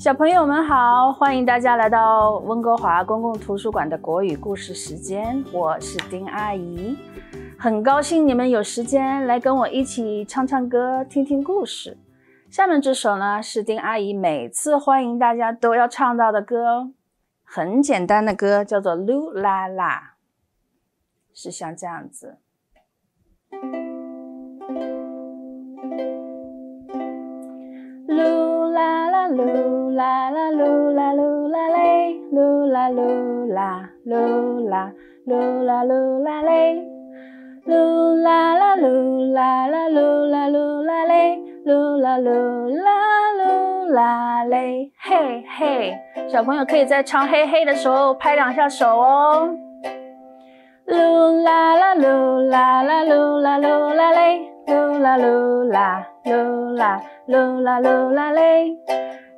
小朋友们好，欢迎大家来到温哥华公共图书馆的国语故事时间，我是丁阿姨，很高兴你们有时间来跟我一起唱唱歌、听听故事。下面这首呢是丁阿姨每次欢迎大家都要唱到的歌，很简单的歌，叫做噜啦啦，是像这样子。 噜啦啦噜啦噜啦嘞，噜啦噜啦噜啦噜啦噜啦嘞，噜啦啦噜啦啦噜啦噜啦嘞，噜啦噜啦噜啦嘞，嘿嘿！小朋友可以在唱嘿嘿的时候拍两下手哦。噜啦啦噜啦啦噜啦噜啦嘞，噜啦噜啦噜啦噜啦噜啦嘞。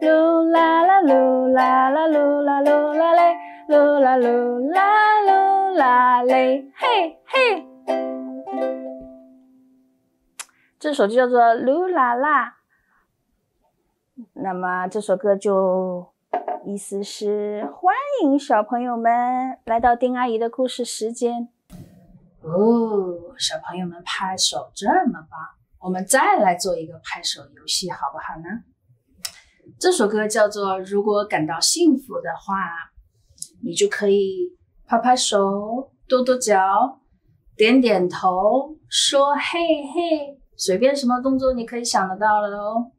噜啦啦噜啦啦噜啦噜啦嘞，噜啦噜啦噜啦嘞，嘿嘿。这首就叫做噜啦啦。那么这首歌就意思是欢迎小朋友们来到丁阿姨的故事时间。哦，小朋友们拍手这么棒，我们再来做一个拍手游戏，好不好呢？ 这首歌叫做《如果感到幸福的话》，你就可以拍拍手、跺跺脚、点点头、说嘿嘿，随便什么动作你可以想得到了哦。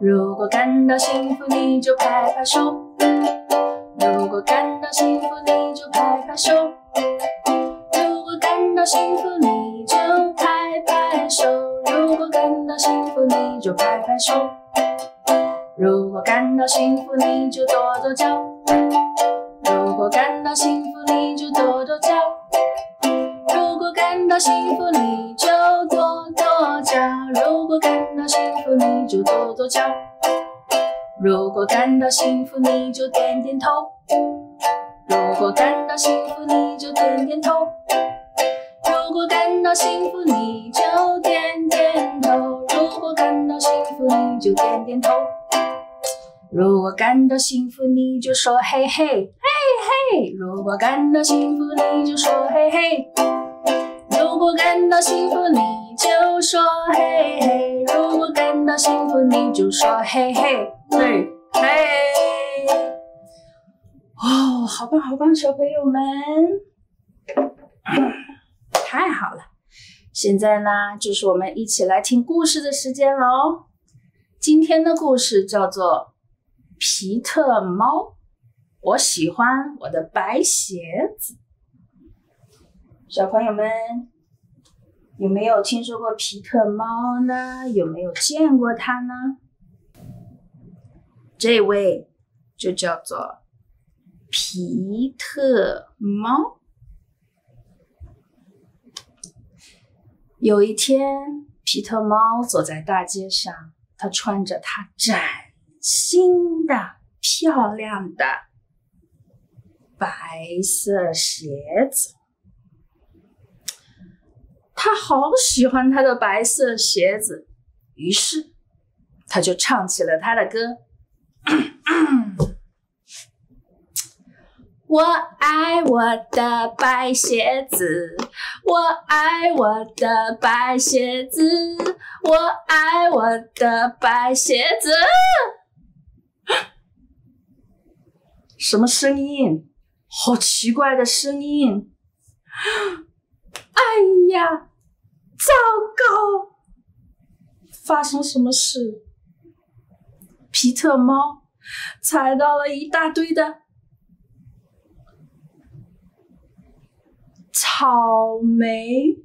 如果感到幸福，你就拍拍手；如果感到幸福，你就拍拍手；如果感到幸福，你就拍。 如果感到幸福，你就拍拍手；如果感到幸福，你就跺跺脚；如果感到幸福，你就跺跺脚；如果感到幸福，你就跺跺脚；如果感到幸福，你就跺跺脚；如果感到幸福，你就点点头；如果感到幸福，你就点点头。 如果感到幸福，你就点点头；如果感到幸福，你就点点头；如果感到幸福，你就说嘿嘿嘿嘿；如果感到幸福，你就说嘿嘿；如果感到幸福，你就说嘿嘿；如果感到幸福，你就说嘿嘿嘿嘿。哦，好棒好棒，小朋友们！ 太好了，现在呢，就是我们一起来听故事的时间喽。今天的故事叫做《皮特猫》，我喜欢我的白鞋子。小朋友们有没有听说过皮特猫呢？有没有见过它呢？这位就叫做皮特猫。 有一天，皮特猫走在大街上，它穿着它崭新的、漂亮的白色鞋子。它好喜欢它的白色鞋子，于是它就唱起了它的歌。我爱我的白鞋子，我爱我的白鞋子，我爱我的白鞋子。什么声音？好奇怪的声音！哎呀，糟糕！发生什么事？皮特猫踩到了一大堆的。 草莓，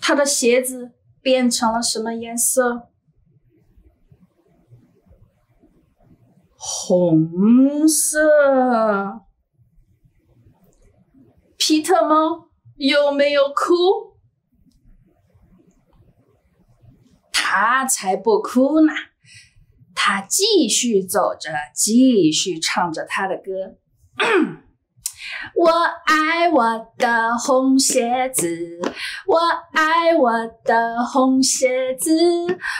他的鞋子变成了什么颜色？红色。皮特猫有没有哭？他才不哭呢！他继续走着，继续唱着他的歌。我爱我的红鞋子，我爱我的红鞋子，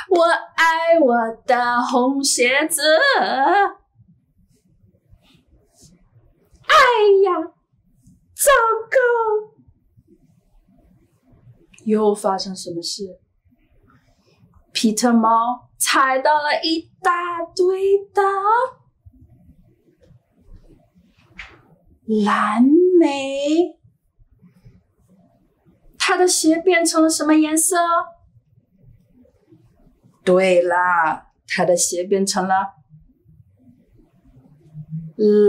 我爱我的红鞋子。哎呀，糟糕！又发生什么事？皮特猫踩到了一大堆的。 蓝莓，他的鞋变成了什么颜色？对啦，他的鞋变成了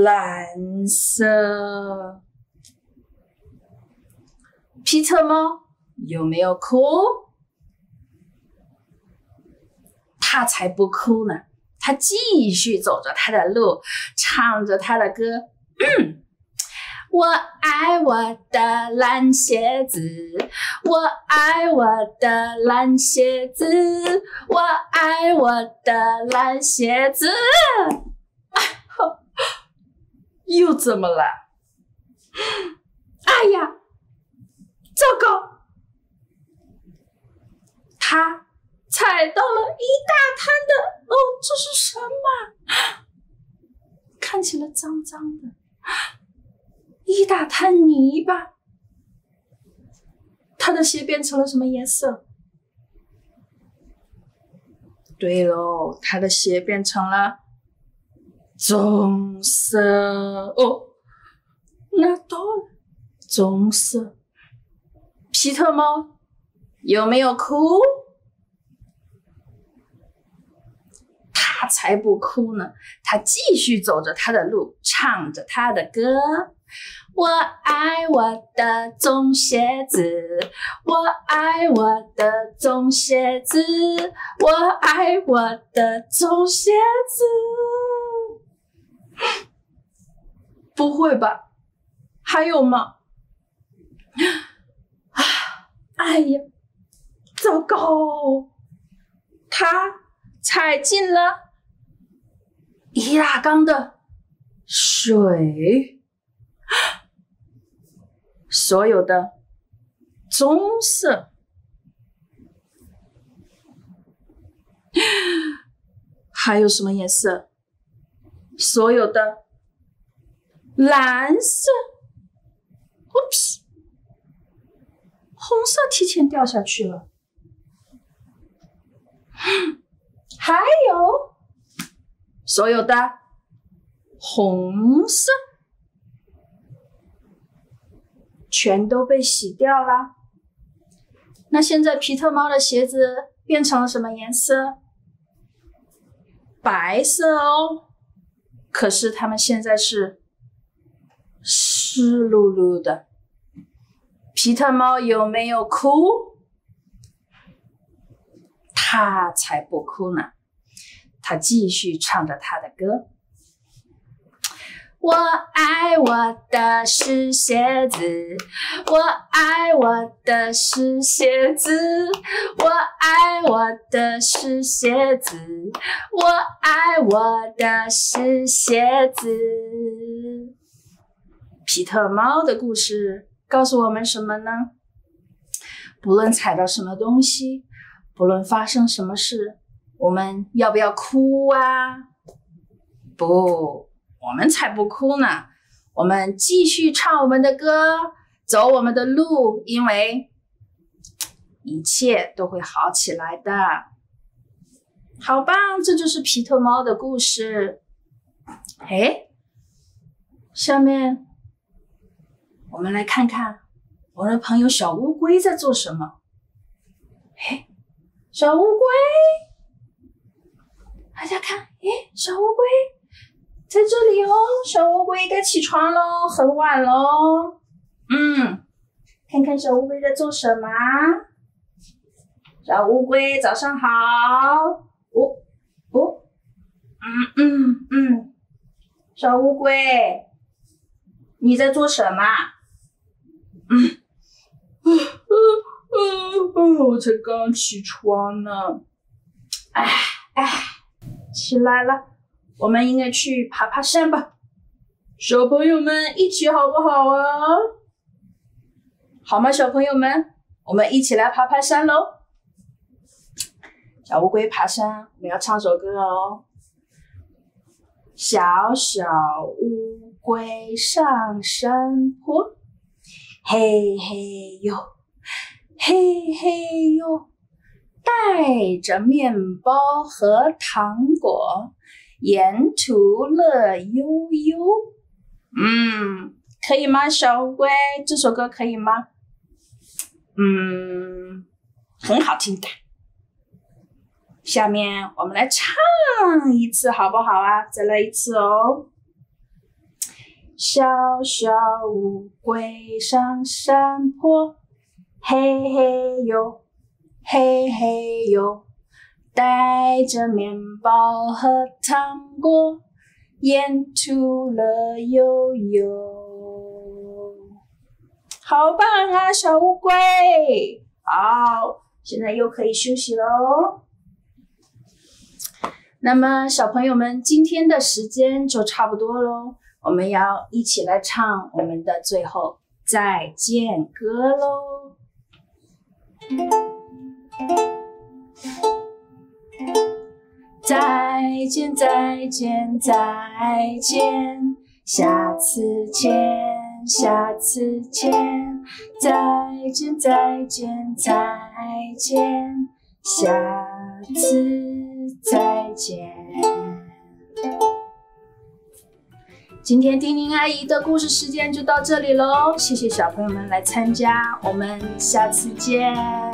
蓝色。皮特猫有没有哭？他才不哭呢，他继续走着他的路，唱着他的歌。嗯， 我爱我的蓝鞋子，我爱我的蓝鞋子，我爱我的蓝鞋子。又怎么了？哎呀，糟糕！他踩到了一大滩的，哦，这是什么？看起来脏脏的。 一大滩泥巴，他的鞋变成了什么颜色？对喽，他的鞋变成了棕色哦，那都棕色。皮特猫有没有哭？他才不哭呢，他继续走着他的路，唱着他的歌。 我爱我的棕鞋子，我爱我的棕鞋子，我爱我的棕鞋子。不会吧？还有吗？啊！哎呀，糟糕！他踩进了一大缸的水。 所有的棕色，还有什么颜色？所有的蓝色。Oops， 红色提前掉下去了。还有所有的红色。 全都被洗掉了。那现在皮特猫的鞋子变成了什么颜色？白色哦。可是它们现在是湿漉漉的。皮特猫有没有哭？它才不哭呢，它继续唱着它的歌。 我爱我的湿鞋子，我爱我的湿鞋子，我爱我的湿鞋子，我爱我的湿鞋子。皮特猫的故事告诉我们什么呢？不论踩到什么东西，不论发生什么事，我们要不要哭啊？不。 我们才不哭呢！我们继续唱我们的歌，走我们的路，因为一切都会好起来的。好棒！这就是皮特猫的故事。哎，下面我们来看看我的朋友小乌龟在做什么。哎，小乌龟，大家看，哎，小乌龟。 在这里哦，小乌龟该起床喽，很晚喽。嗯，看看小乌龟在做什么。小乌龟早上好。哦哦，嗯嗯嗯，小乌龟，你在做什么？嗯，我才刚起床呢。哎哎，起来了。 我们应该去爬爬山吧。小朋友们一起好不好啊？好吗，小朋友们，我们一起来爬爬山喽！小乌龟爬山，我们要唱首歌哦。小小乌龟上山坡，嘿嘿呦，嘿嘿呦，带着面包和糖果，沿途乐悠悠。可以吗，小乌龟？这首歌可以吗？很好听的。下面我们来唱一次好不好啊？再来一次哦。小小乌龟上山坡，嘿嘿呦，嘿嘿呦，带着面包和糖果，沿途乐悠悠。好棒啊，小乌龟！好，现在又可以休息喽。那么小朋友们，今天的时间就差不多喽，我们要一起来唱我们的最后再见歌喽。再见，再见，再见，下次见，下次见，再见，再见，再见，下次。再见。今天丁宁阿姨的故事时间就到这里喽，谢谢小朋友们来参加，我们下次见。